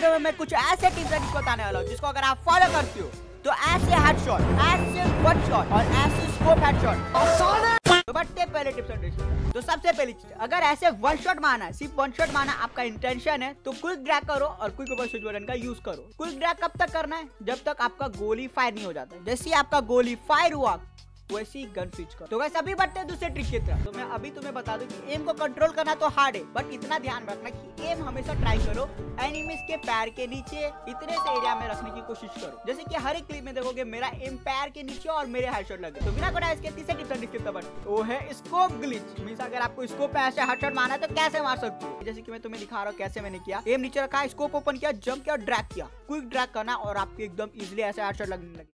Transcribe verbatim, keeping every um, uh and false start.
Video में मैं कुछ ऐसे टिप्स जिसको बताने वाला हूँ, जिसको अगर आप फॉलो करते हो तो ऐसे हेडशॉट, ऐसे शॉट और ऐसे स्कोप हेडशॉट। तो बढ़ते पहले टिप्स एंड ट्रिक्स। तो सबसे पहली चीज, अगर ऐसे वन शॉट मारना है, सिर्फ वन शॉट मारना आपका इंटेंशन है, तो क्विक ड्रैग करो और क्विक ऊपर स्विच बटन का यूज करो। क्विक ड्रैग कब तक करना है? जब तक आपका गोली फायर नहीं हो जाता। जैसे आपका गोली फायर हुआ वैसी गन स्विच कर। तो वैसे अभी बढ़ते हैं दूसरे ट्रिक की तरफ। तो मैं अभी तुम्हें बता दूं कि एम को कंट्रोल करना तो हार्ड है, बट इतना ध्यान रखना कि एम हमेशा ट्राई करो एनिमीज के पैर के नीचे इतने से एरिया में रखने की कोशिश करो। जैसे कि हर एक क्लिप में देखोगे मेरा एम पैर के नीचे और मेरे हेडशॉट लगे। तो बिना कोई इसके तीसरे टिप्स की तरफ, वो है स्कोप ग्लिच। मींस अगर आपको स्कोप पे ऐसे हेडशॉट मारना है तो कैसे मार सकते हो, जैसे कि मैं तुम्हें दिखा रहा हूँ कैसे मैंने किया। एम नीचे रखा, स्कोप ओपन किया, जंप किया और ड्रैग किया। क्विक ड्रैग करना और आपको एकदम इजिली ऐसे हेडशॉट लगने लगे।